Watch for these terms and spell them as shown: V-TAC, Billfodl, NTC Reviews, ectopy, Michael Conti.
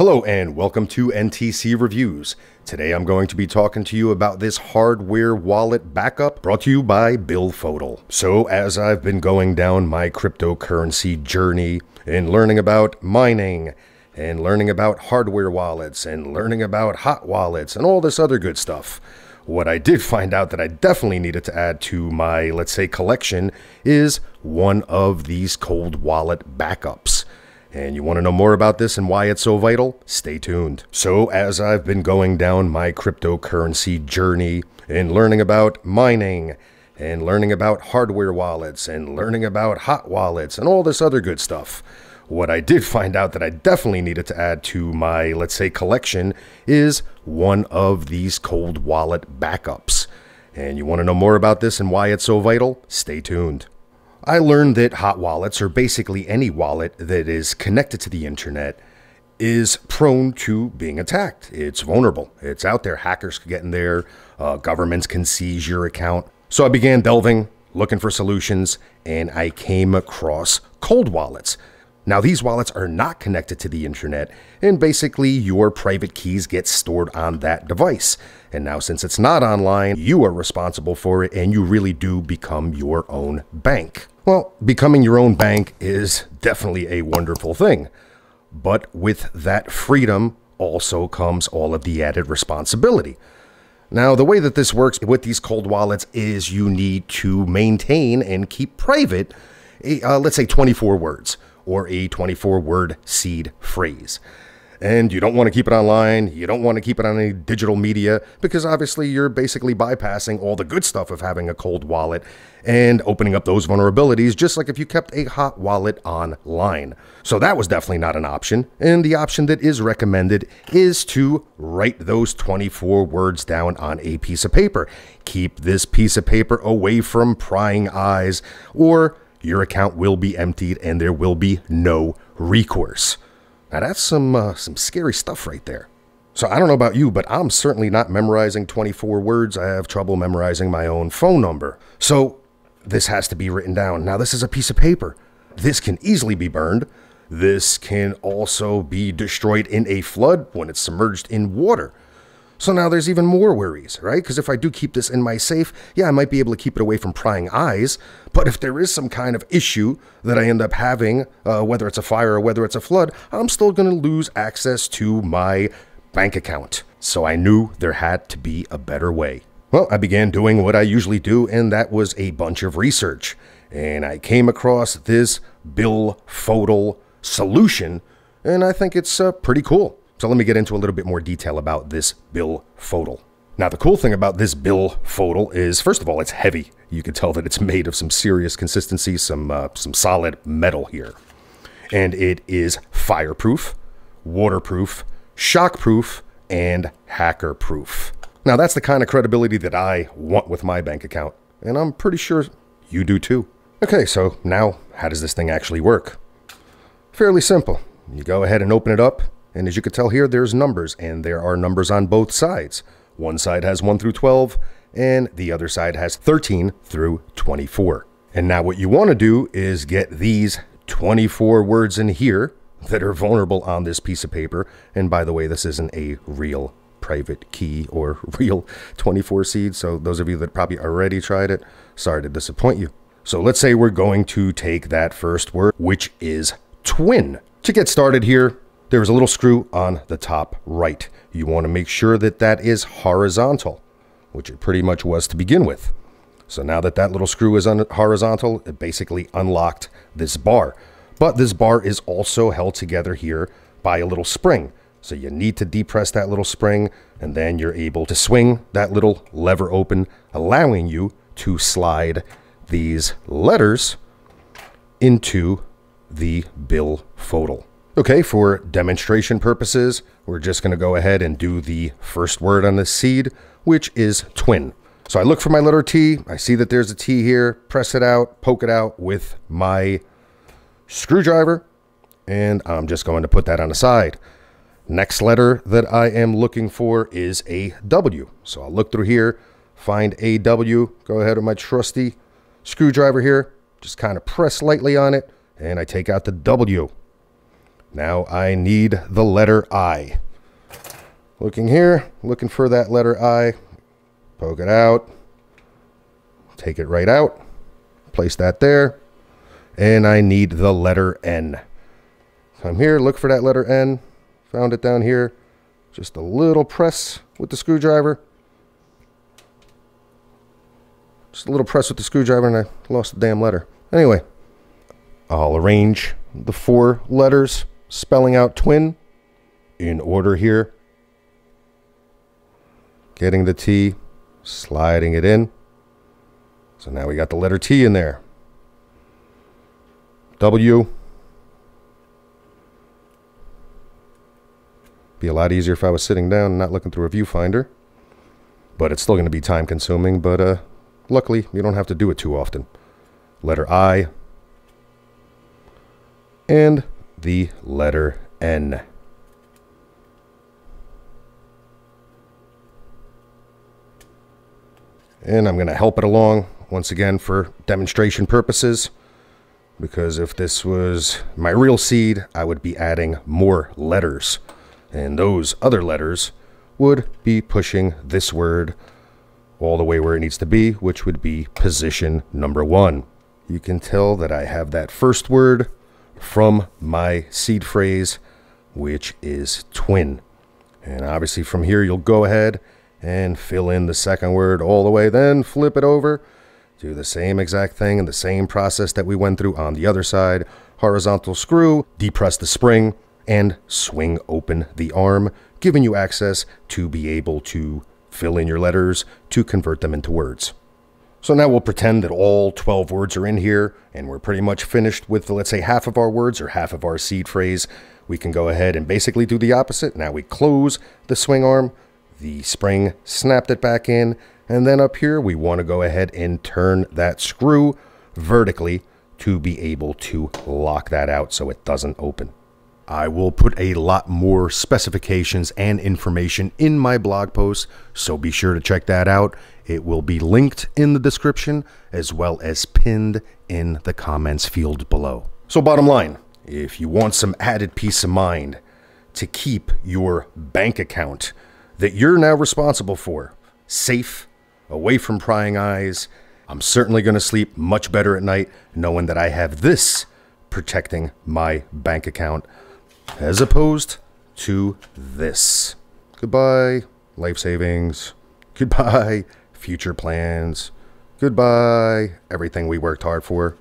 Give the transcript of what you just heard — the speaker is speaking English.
Hello and welcome to NTC Reviews. Today I'm going to be talking to you about this hardware wallet backup brought to you by Billfodl. So as I've been going down my cryptocurrency journey and learning about mining and learning about hardware wallets and learning about hot wallets and all this other good stuff, what I did find out that I definitely needed to add to my, let's say, collection is one of these cold wallet backups. And you want to know more about this and why it's so vital? Stay tuned. So as I've been going down my cryptocurrency journey and learning about mining and learning about hardware wallets and learning about hot wallets and all this other good stuff, what I did find out that I definitely needed to add to my, let's say, collection is one of these cold wallet backups. And you want to know more about this and why it's so vital? Stay tuned. I learned that hot wallets, or basically any wallet that is connected to the internet, is prone to being attacked. It's vulnerable. It's out there. Hackers can get in there. Governments can seize your account. So I began delving, looking for solutions, and I came across cold wallets. Now, these wallets are not connected to the internet, and basically your private keys get stored on that device. And now, since it's not online, you are responsible for it, and you really do become your own bank. Well, becoming your own bank is definitely a wonderful thing. But with that freedom also comes all of the added responsibility. Now, the way that this works with these cold wallets is you need to maintain and keep private, let's say 24 words or a 24-word seed phrase. And you don't want to keep it online. You don't want to keep it on any digital media because obviously you're basically bypassing all the good stuff of having a cold wallet and opening up those vulnerabilities, just like if you kept a hot wallet online. So that was definitely not an option. And the option that is recommended is to write those 24 words down on a piece of paper. Keep this piece of paper away from prying eyes, or your account will be emptied and there will be no recourse. Now that's some scary stuff right there. So I don't know about you, but I'm certainly not memorizing 24 words. I have trouble memorizing my own phone number. So this has to be written down. Now this is a piece of paper. This can easily be burned. This can also be destroyed in a flood when it's submerged in water. So now there's even more worries, right? Because if I do keep this in my safe, yeah, I might be able to keep it away from prying eyes. But if there is some kind of issue that I end up having, whether it's a fire or whether it's a flood, I'm still going to lose access to my bank account. So I knew there had to be a better way. Well, I began doing what I usually do, and that was a bunch of research. And I came across this Billfodl solution, and I think it's pretty cool. So let me get into a little bit more detail about this Billfodl. Now, the cool thing about this Billfodl is, first of all, it's heavy. You can tell that it's made of some serious consistency, some solid metal here. And it is fireproof, waterproof, shockproof, and hackerproof. Now, that's the kind of credibility that I want with my bank account. And I'm pretty sure you do too. Okay, so now how does this thing actually work? Fairly simple. You go ahead and open it up. And as you can tell here, there's numbers, and there are numbers on both sides. One side has 1 through 12, and the other side has 13 through 24. And now what you want to do is get these 24 words in here that are vulnerable on this piece of paper. And by the way, this isn't a real private key or real 24 seed, so those of you that probably already tried it, sorry to disappoint you. So let's say we're going to take that first word, which is twin. To get started here, there is a little screw on the top right. You want to make sure that that is horizontal, which it pretty much was to begin with. So now that that little screw is horizontal, it basically unlocked this bar. But this bar is also held together here by a little spring. So you need to depress that little spring, and then you're able to swing that little lever open, allowing you to slide these letters into the Billfodl. Okay, for demonstration purposes, we're just going to go ahead and do the first word on the seed, which is twin. So I look for my letter T. I see that there's a T here. Press it out, poke it out with my screwdriver, and I'm just going to put that on the side. Next letter that I am looking for is a W. So I'll look through here, find a W, go ahead with my trusty screwdriver here, just kind of press lightly on it, and I take out the W. Now I need the letter I. Looking here, looking for that letter I. Poke it out. Take it right out. Place that there. And I need the letter N. Come here, look for that letter N. Found it down here. Just a little press with the screwdriver. Just a little press with the screwdriver and I lost the damn letter. Anyway, I'll arrange the four letters spelling out twin in order here. Getting the T, sliding it in. So now we got the letter T in there. W. Be a lot easier if I was sitting down and not looking through a viewfinder. But it's still going to be time consuming, but luckily you don't have to do it too often. Letter I. And the letter N. And I'm going to help it along once again for demonstration purposes. Because if this was my real seed, I would be adding more letters. And those other letters would be pushing this word all the way where it needs to be, which would be position number 1. You can tell that I have that first word from my seed phrase, which is twin. And obviously from here, you'll go ahead and fill in the second word all the way, then flip it over, do the same exact thing and the same process that we went through on the other side. Horizontal screw, depress the spring, and swing open the arm, giving you access to be able to fill in your letters to convert them into words. So now we'll pretend that all 12 words are in here and we're pretty much finished with, let's say, half of our words or half of our seed phrase. We can go ahead and basically do the opposite. Now we close the swing arm, the spring snapped it back in, and then up here we want to go ahead and turn that screw vertically to be able to lock that out so it doesn't open. I will put a lot more specifications and information in my blog post, so be sure to check that out. It will be linked in the description as well as pinned in the comments field below. So bottom line, if you want some added peace of mind to keep your bank account that you're now responsible for safe, away from prying eyes, I'm certainly going to sleep much better at night knowing that I have this protecting my bank account, as opposed to this. Goodbye, life savings. Goodbye, future plans. Goodbye, everything we worked hard for.